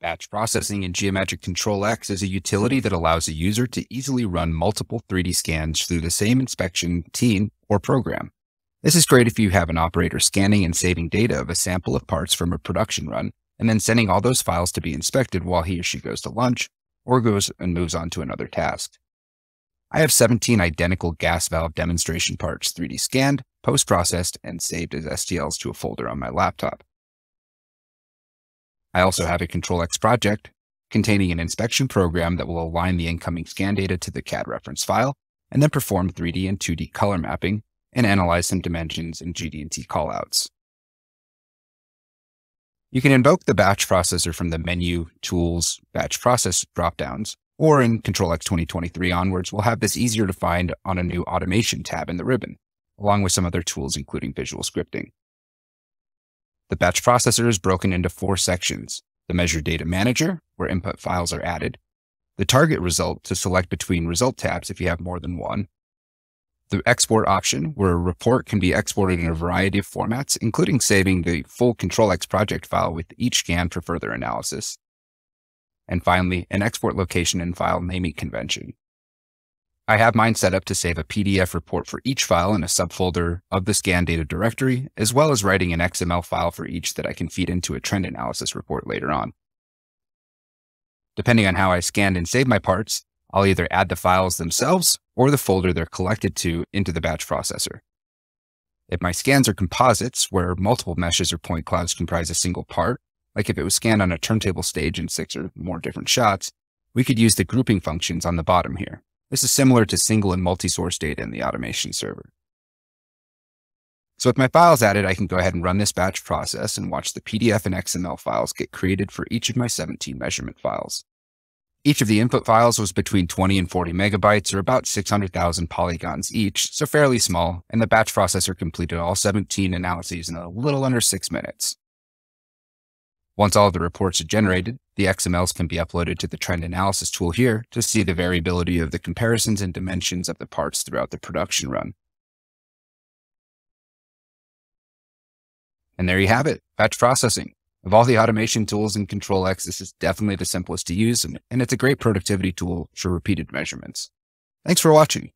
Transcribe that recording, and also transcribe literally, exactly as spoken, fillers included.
Batch processing in Geomagic Control X is a utility that allows a user to easily run multiple three D scans through the same inspection routine or program. This is great if you have an operator scanning and saving data of a sample of parts from a production run, and then sending all those files to be inspected while he or she goes to lunch or goes and moves on to another task. I have seventeen identical gas valve demonstration parts three D scanned, post-processed, and saved as S T Ls to a folder on my laptop. I also have a Control X project containing an inspection program that will align the incoming scan data to the C A D reference file, and then perform three D and two D color mapping and analyze some dimensions and G D and T callouts. You can invoke the batch processor from the menu, tools, batch process dropdowns, or in Control X twenty twenty-three onwards, we'll have this easier to find on a new automation tab in the ribbon, along with some other tools, including visual scripting. The batch processor is broken into four sections: the measure data manager, where input files are added, the target result to select between result tabs if you have more than one, the export option, where a report can be exported in a variety of formats, including saving the full Control X project file with each scan for further analysis, and finally, an export location and file naming convention. I have mine set up to save a P D F report for each file in a subfolder of the scan data directory, as well as writing an X M L file for each that I can feed into a trend analysis report later on. Depending on how I scanned and saved my parts, I'll either add the files themselves or the folder they're collected to into the batch processor. If my scans are composites, where multiple meshes or point clouds comprise a single part, like if it was scanned on a turntable stage in six or more different shots, we could use the grouping functions on the bottom here. This is similar to single and multi-source data in the automation server. So with my files added, I can go ahead and run this batch process and watch the P D F and X M L files get created for each of my seventeen measurement files. Each of the input files was between twenty and forty megabytes, or about six hundred thousand polygons each, so fairly small, and the batch processor completed all seventeen analyses in a little under six minutes. Once all of the reports are generated, the X M Ls can be uploaded to the trend analysis tool here to see the variability of the comparisons and dimensions of the parts throughout the production run. And there you have it, batch processing. Of all the automation tools in Control X, this is definitely the simplest to use, and it's a great productivity tool for repeated measurements. Thanks for watching.